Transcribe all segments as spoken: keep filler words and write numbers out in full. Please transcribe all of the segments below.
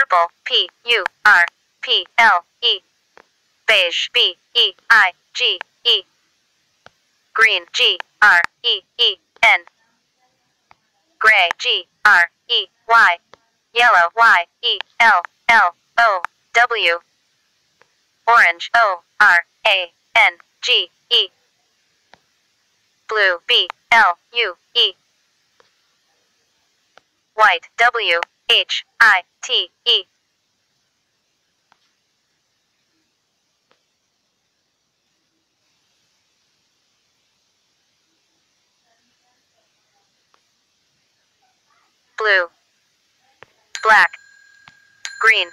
purple, P U R P L E, beige, B E I G E, green, G R E E N, gray, G R E Y, yellow, Y E L L O W, orange, O R A N G E, blue, B L U E, white, W H I T E. Blue, black, green,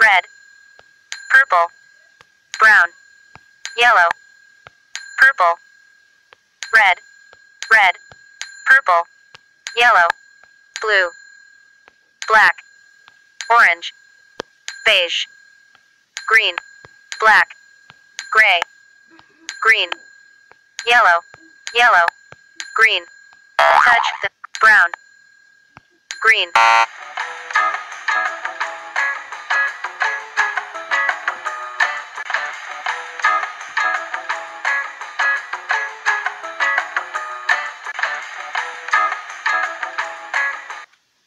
red, purple, brown, yellow, purple, red, red, purple, yellow, blue, black, orange, beige, green, black, gray, green, yellow, yellow, green, touch the brown, green.